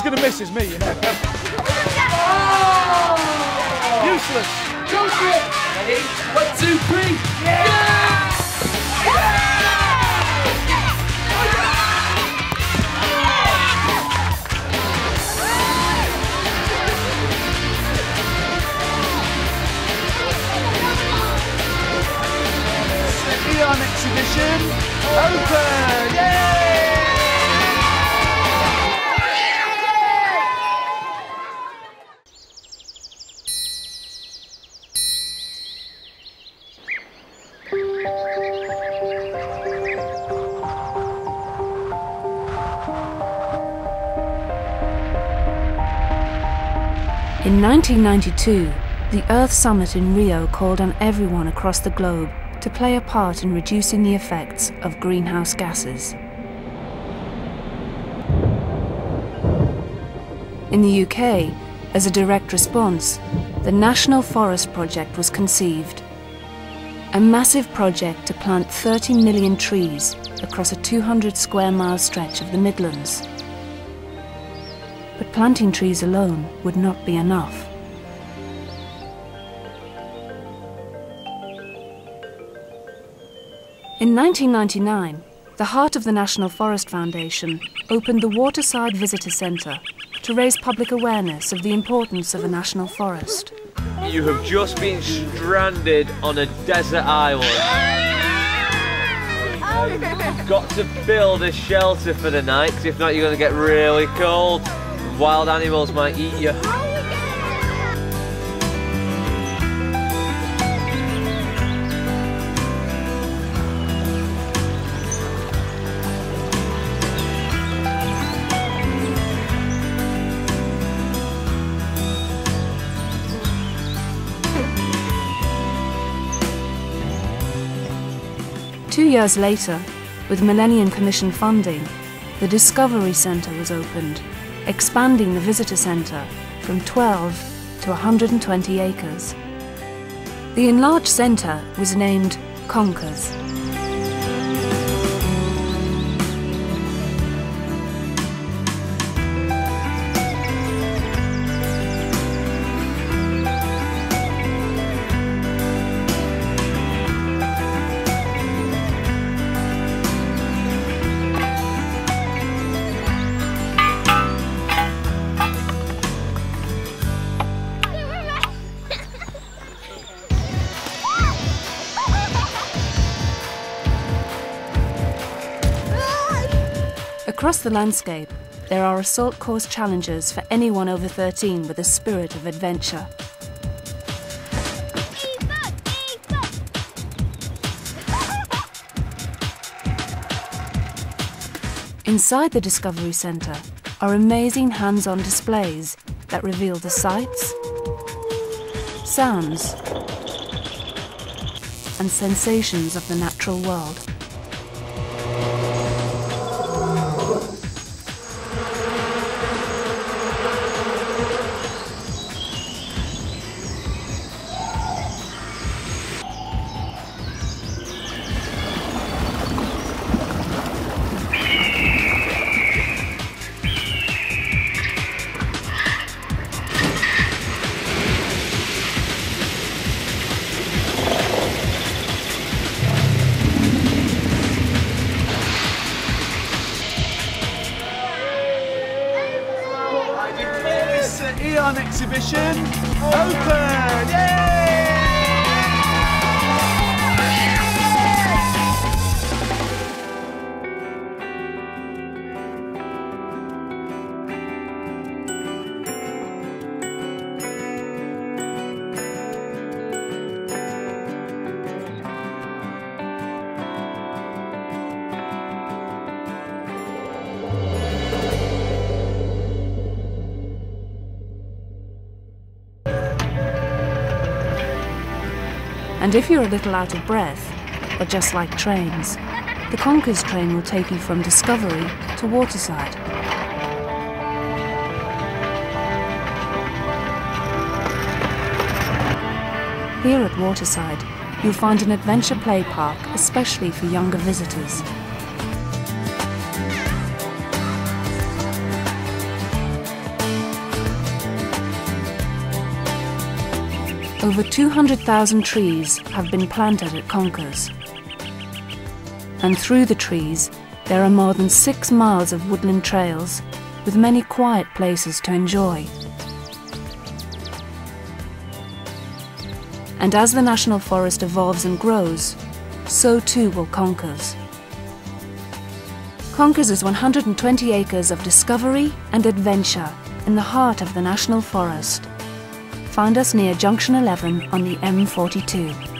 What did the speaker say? who's going to miss is me, you know. Oh! Useless. Go for it. Ready? 1, 2, 3. Yeah! Yeah! Yeah! Eon Exhibition open! Yay! In 1992, the Earth Summit in Rio called on everyone across the globe to play a part in reducing the effects of greenhouse gases. In the UK, as a direct response, the National Forest Project was conceived. A massive project to plant 30 million trees across a 200 square mile stretch of the Midlands. But planting trees alone would not be enough. In 1999, the heart of the National Forest Foundation opened the Waterside Visitor Centre to raise public awareness of the importance of a national forest. You have just been stranded on a desert island. You've got to build a shelter for the night, because if not you're going to get really cold. Wild animals might eat you. Two years later, with Millennium Commission funding, the Discovery Centre was opened, expanding the visitor centre from 12 to 120 acres. The enlarged centre was named Conkers. Across the landscape, there are assault course challenges for anyone over 13 with a spirit of adventure. Inside the Discovery Centre are amazing hands-on displays that reveal the sights, sounds, and sensations of the natural world. Eon Exhibition open! Yay! And if you're a little out of breath, or just like trains, the Conkers train will take you from Discovery to Waterside. Here at Waterside, you'll find an adventure play park especially for younger visitors. Over 200,000 trees have been planted at Conkers. And through the trees, there are more than 6 miles of woodland trails, with many quiet places to enjoy. And as the National Forest evolves and grows, so too will Conkers. Conkers is 120 acres of discovery and adventure in the heart of the National Forest. Find us near Junction 11 on the M42.